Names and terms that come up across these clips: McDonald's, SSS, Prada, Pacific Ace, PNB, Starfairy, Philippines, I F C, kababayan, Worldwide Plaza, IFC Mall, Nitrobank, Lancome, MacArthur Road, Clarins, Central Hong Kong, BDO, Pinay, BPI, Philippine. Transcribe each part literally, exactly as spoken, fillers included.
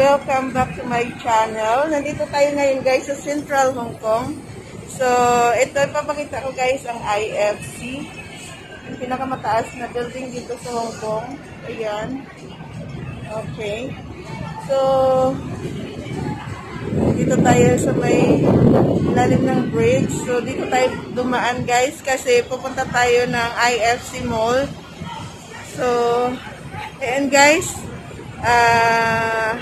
Welcome back to my channel. Nandito tayo ngayon guys sa Central Hong Kong. So, ito ipapakita ko guys ang I F C. Yung pinakamataas na building dito sa Hong Kong. Ayan. Okay. So, dito tayo sa may lalim ng bridge. So, dito tayo dumaan guys kasi pupunta tayo ng I F C Mall. So, ayan guys. Uh,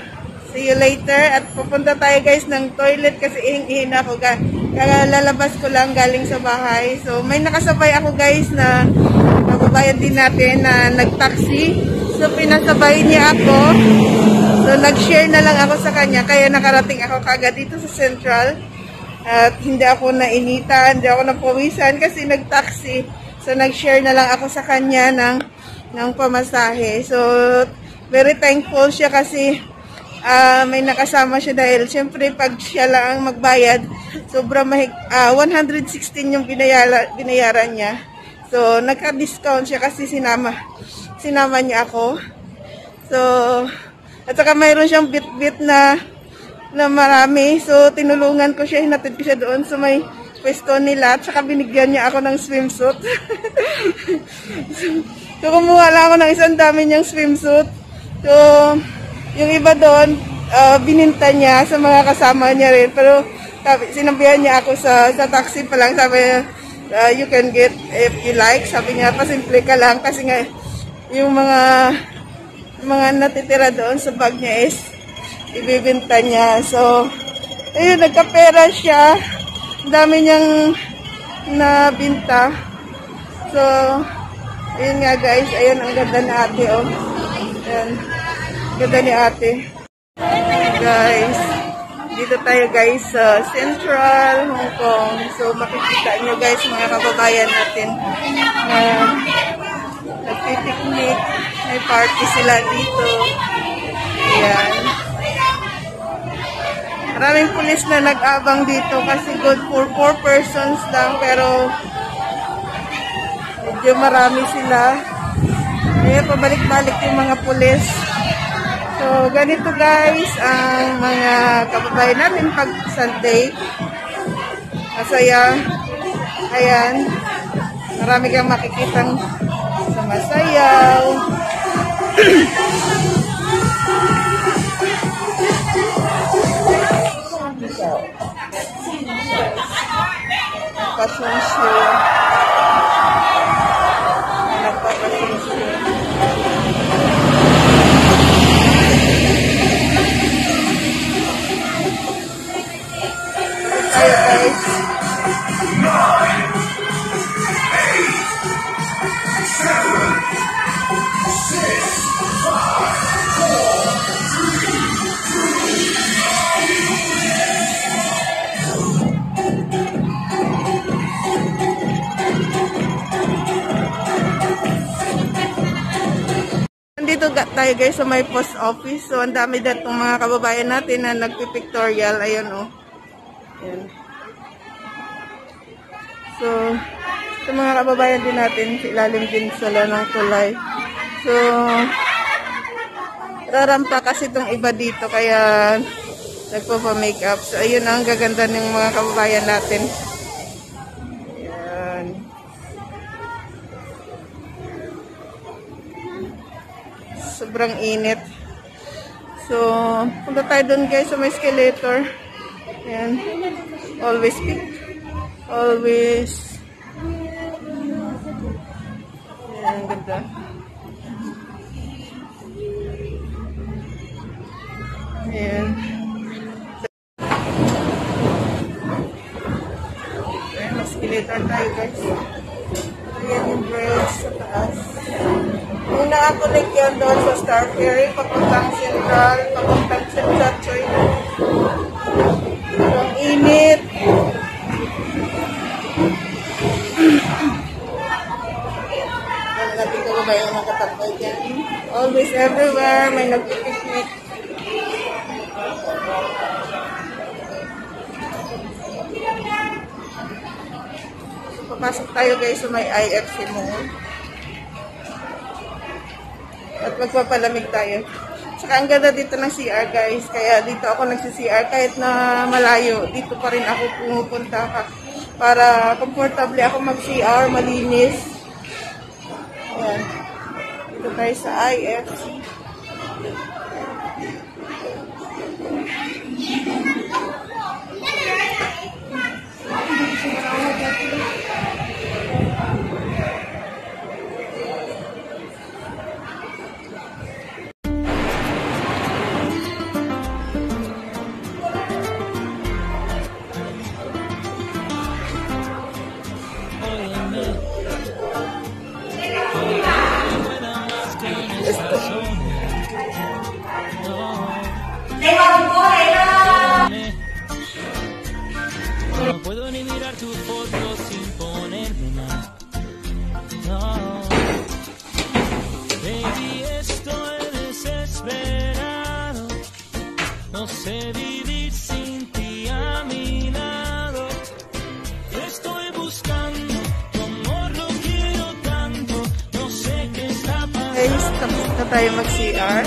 see you later. At pupunta tayo guys ng toilet kasi ihing-ihin ako. Lalabas ko lang galing sa bahay. So may nakasabay ako guys na kababayan din natin na nagtaxi. So pinasabay niya ako. So nag-share na lang ako sa kanya. Kaya nakarating ako kagad dito sa Central. At hindi ako nainitan, hindi ako napawisan kasi nagtaxi. So nag-share na lang ako sa kanya ng, ng pamasahe. So very thankful siya kasi uh, may nakasama siya dahil siyempre pag siya lang ang magbayad, sobrang mahig, uh, one hundred sixteen yung binayala, binayaran niya. So, nagka-discount siya kasi sinama, sinama niya ako. So, at saka mayroon siyang bit-bit na, na marami. So, tinulungan ko siya, hinatid ko siya doon sa may pwesto nila. At saka binigyan niya ako ng swimsuit. so, so, kumuha lang ako ng isang dami niyang swimsuit. So, yung iba doon, uh, bininta niya sa mga kasama niya rin. Pero sinabihan niya ako sa, sa taxi pa lang. Sabi niya, uh, you can get if you like. Sabi niya, pasimple ka lang. Kasi nga, yung mga, mga natitira doon sa bag niya is ibibinta niya. So, ayun, nagkapera siya. Ang dami niyang nabinta. So, ayun nga guys. Ayun, ang ganda na ate, oh. Ayan. Ganda ni ate. Guys, dito tayo guys sa uh, Central Hong Kong. So makikita nyo guys mga kababayan natin na uh, nagpipiknik. May party sila dito. Ayan. Maraming pulis na nag-abang dito kasi good for four persons lang pero medyo marami sila. Ayan, pabalik-balik yung mga pulis. So, ganito guys ang mga kababayan namin pag Sunday. Masaya. Ayan. Marami kang makikitang sumasayaw. Passion show. Nagpapasyon show. Tayo guys sa may post office. So, ang dami datong mga kababayan natin na nagpipictorial. Ayun, oh. Ayan. So, sa mga kababayan din natin, ilalim din sila ng tulay. So, rarampa kasi itong iba dito, kaya nagpapa-makeup. So, ayun ang gaganda ng mga kababayan natin. Sobrang init. So, punta tayo doon guys sa may escalator. Ayan. Always pick. Always. Ayan, ganda. Ayan. Ayan, escalator tayo guys. Ayan yung bridge sa taas. Yung nakakulik yan doon sa Starfairy, papuntang Central, papuntang Central China. Ang init. Ang natin ko ba yung nakatapay dyan? Always everywhere, may nagpipiknik. Papasok tayo guys sa may I F C Mall. At magpapalamig tayo. Saka ang ganda dito ng C R guys, kaya dito ako nagsi-C R kahit na malayo. Dito pa rin ako pumupunta ka para comfortable ako mag-C R, malinis. Ayan. Dito tayo sa I F C. Tayo mag-C R.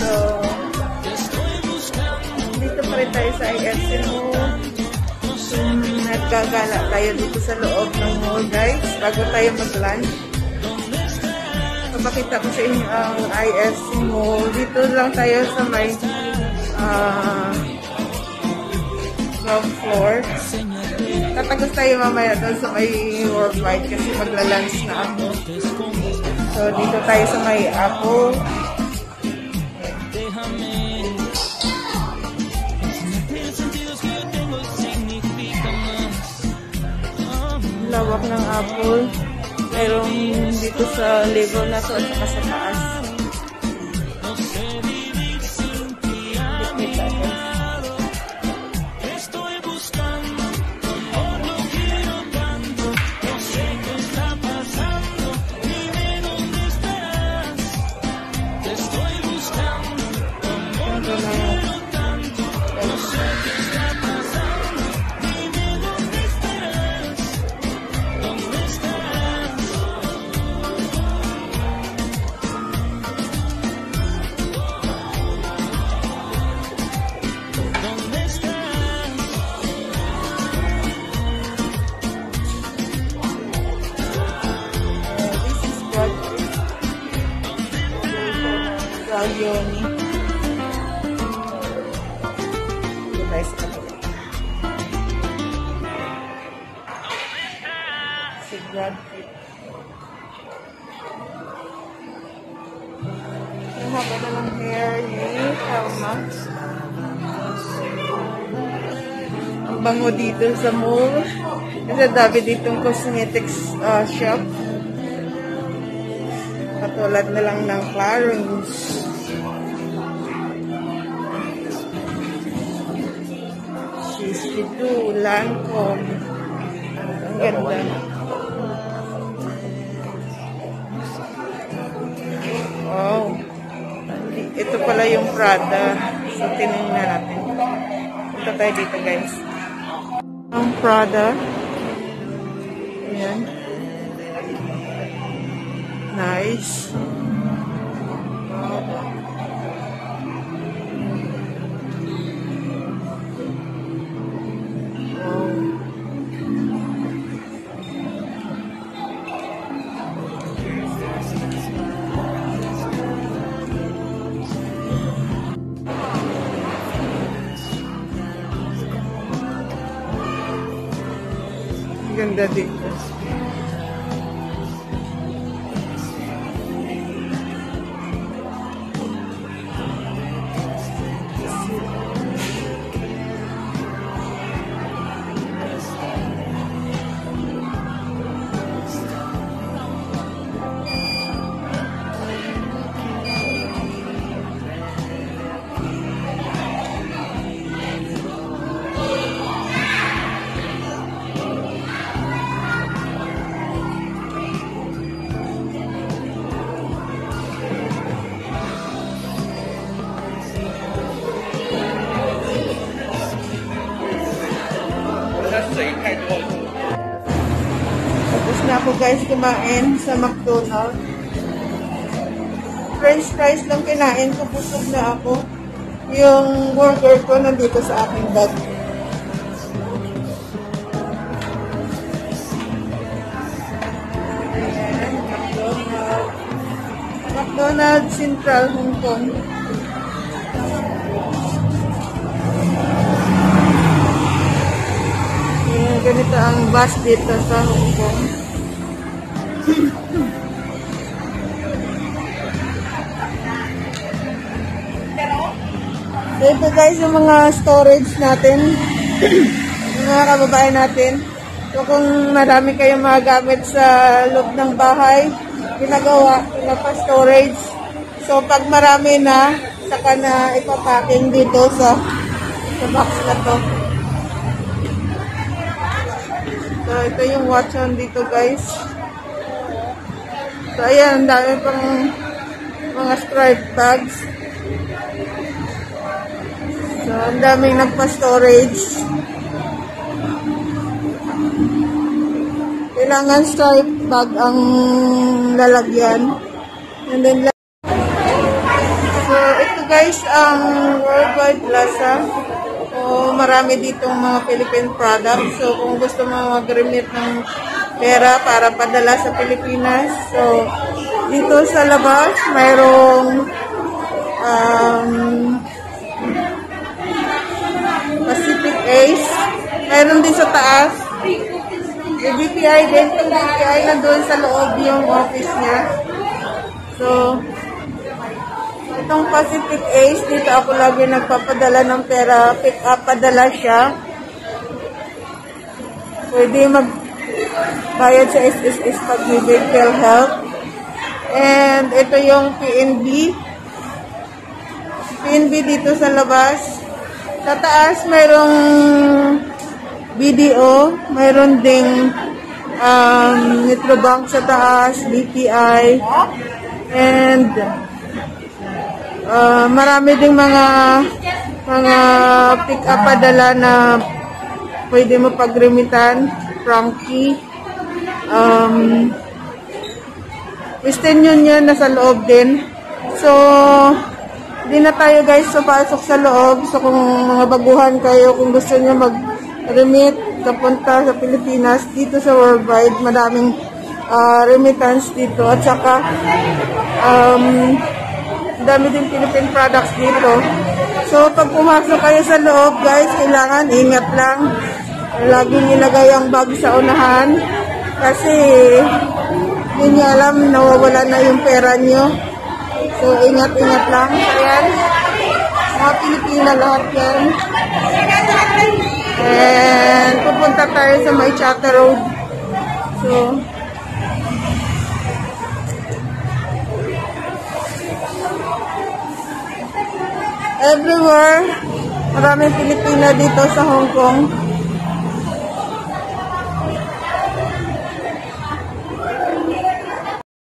So, dito pa rin tayo sa I F C Mall. Nagkagala tayo dito sa loob ng mall, guys, bago tayo mag-lunch. Papakita ko sa inyo ang I F C Mall. Dito lang tayo sa may uh, ground floor. Tatagos tayo mamaya doon sa may Worldwide kasi magla-lunch na ako. So, dito tayo sa may Apple. Lawak ng Apple. Merong dito sa level na to at saka sa taas. Bango dito sa mall. Kasi dabi ditong cosmetics uh, shop. Katulad na lang ng Clarins. sixty-two, Lancome. Ang ganda. Wow. Ito pala yung Prada. So, tinignan natin. Punta tayo dito, guys. Ang Prada. Ayan. Nice. Ganda dito. Tapos na ako guys kumain sa McDonald's. french fries lang kinain ko, busog na ako. Yung burger ko nandito sa aking bag. McDonald's, Central Hong Kong. Ayan, ganito ang bus dito sa Hong Kong. Dito guys yung mga storage natin, mga kababayan natin. So kung marami kayong mga gamit sa loob ng bahay, ginagawa, pinapa-storage. So pag marami na, saka na ipapacking dito sa, sa box na to. So ito yung watch on dito guys. So ayan, ang dami pang mga stripe bags. So ang daming nagpa-storage. Kailangan stripe bag ang lalagyan. And then, so ito guys ang Worldwide Plaza. So marami ditong mga Philippine products. So kung gusto mo mag-remit ng pera para padala sa Pilipinas, so dito sa labas mayroong um, Pacific Ace. Mayroon din sa taas. Yung B P I din, yung B P I na doon sa loob yung office niya. So, itong Pacific Ace, dito ako lagi nagpapadala ng pera, pick up, padala siya. Pwede magbayad sa S S S pag may medical help. And ito yung P N B. P N B dito sa labas. Sa taas, mayroong B D O, mayroon ding um, Nitrobank sa taas, B P I, and uh, marami ding mga mga pick-up padala na pwede mo pagremitan, Frankie, um, Western Union nasa loob din. So, hindi na tayo guys so pasok sa loob. So, kung mga baguhan kayo, kung gusto nyo mag- remit, kapunta sa Pilipinas, dito sa Worldwide, madaming uh, remittance dito, at saka um, dami din Philippine products dito. So, pag pumasok kayo sa loob, guys, kailangan ingat lang. Laging ilagay ang bag sa unahan, kasi hindi nyo alam, nawawala na yung pera nyo. So, ingat-ingat lang. Ayan, mga Pilipina lahat yan. And pupunta tayo sa MacArthur Road. So, everywhere, maraming Pilipina dito sa Hong Kong.